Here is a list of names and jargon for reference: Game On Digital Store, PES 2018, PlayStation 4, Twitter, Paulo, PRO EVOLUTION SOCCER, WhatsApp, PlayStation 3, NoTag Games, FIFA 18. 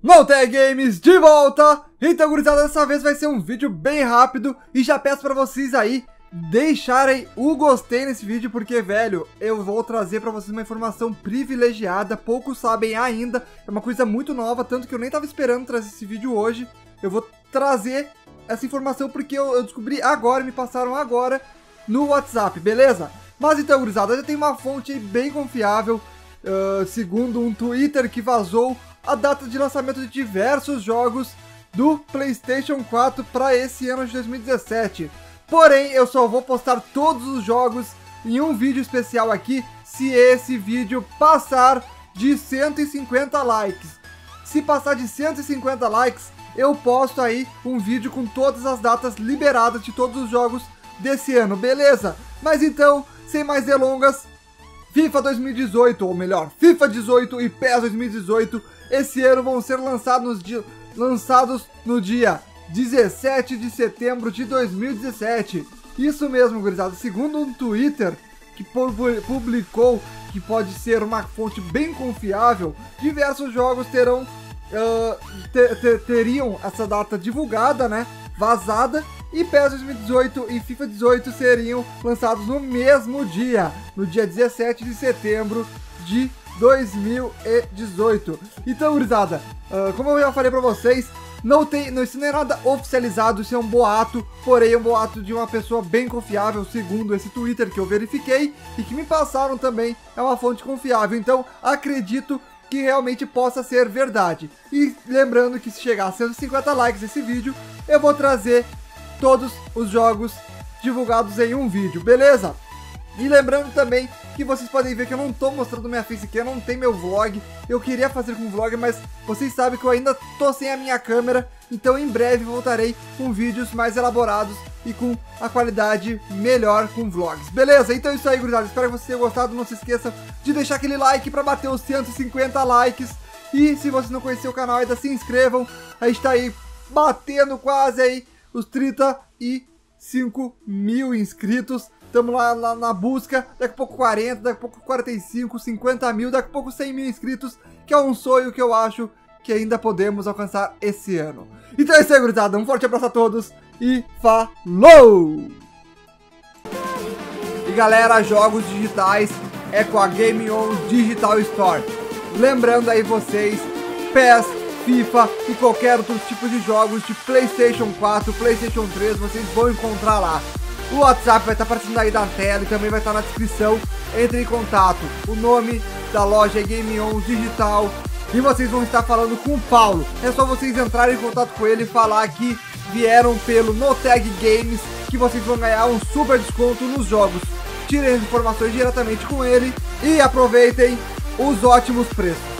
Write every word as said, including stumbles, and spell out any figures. NoTag Games de volta! Então, gurizada, dessa vez vai ser um vídeo bem rápido e já peço pra vocês aí deixarem o gostei nesse vídeo, porque, velho, eu vou trazer pra vocês uma informação privilegiada, poucos sabem ainda, é uma coisa muito nova, tanto que eu nem tava esperando trazer esse vídeo hoje. Eu vou trazer essa informação porque eu, eu descobri agora, me passaram agora no WhatsApp, beleza? Mas então, gurizada, eu tenho uma fonte bem confiável, uh, segundo um Twitter que vazou a data de lançamento de diversos jogos do PlayStation quatro para esse ano de dois mil e dezessete. Porém, eu só vou postar todos os jogos em um vídeo especial aqui se esse vídeo passar de cento e cinquenta likes. Se passar de cento e cinquenta likes, eu posto aí um vídeo com todas as datas liberadas de todos os jogos desse ano, beleza? Mas então, sem mais delongas, FIFA dois mil e dezoito, ou melhor, FIFA dezoito e PES dois mil e dezoito, esse ano vão ser lançados, di... lançados no dia dezessete de setembro de dois mil e dezessete. Isso mesmo, gurizada. Segundo um Twitter que publicou, que pode ser uma fonte bem confiável, diversos jogos terão, uh, ter, ter, teriam essa data divulgada, né, vazada, e PES dois mil e dezoito e FIFA dezoito seriam lançados no mesmo dia, no dia dezessete de setembro de dois mil e dezoito. Então, gurizada, uh, como eu já falei pra vocês, não tem, não, isso não é nada oficializado, isso é um boato, porém é um boato de uma pessoa bem confiável, segundo esse Twitter que eu verifiquei e que me passaram também, é uma fonte confiável, então acredito que realmente possa ser verdade. E lembrando que se chegar a cento e cinquenta likes esse vídeo, eu vou trazer todos os jogos divulgados em um vídeo, beleza? E lembrando também que vocês podem ver que eu não tô mostrando minha face aqui, eu não tenho meu vlog. Eu queria fazer com vlog, mas vocês sabem que eu ainda tô sem a minha câmera. Então em breve voltarei com vídeos mais elaborados e com a qualidade melhor com vlogs, beleza? Então é isso aí, gurizada, espero que vocês tenham gostado. Não se esqueça de deixar aquele like pra bater os cento e cinquenta likes. E se vocês não conhecerem o canal ainda, se inscrevam. A gente tá aí batendo quase aí os trinta e cinco mil inscritos. Estamos lá, lá na busca, daqui a pouco quarenta, daqui a pouco quarenta e cinco, cinquenta mil, daqui a pouco cem mil inscritos, que é um sonho que eu acho que ainda podemos alcançar esse ano. Então é isso aí, gurizada, um forte abraço a todos e falou! E galera, jogos digitais é com a Game On Digital Store. Lembrando aí vocês, PES, FIFA e qualquer outro tipo de jogos de PlayStation quatro, PlayStation três, vocês vão encontrar lá. O WhatsApp vai estar aparecendo aí na tela e também vai estar na descrição. Entre em contato. O nome da loja é Game On Digital. E vocês vão estar falando com o Paulo. É só vocês entrarem em contato com ele e falar que vieram pelo NoTag Games, que vocês vão ganhar um super desconto nos jogos. Tirem as informações diretamente com ele e aproveitem os ótimos preços.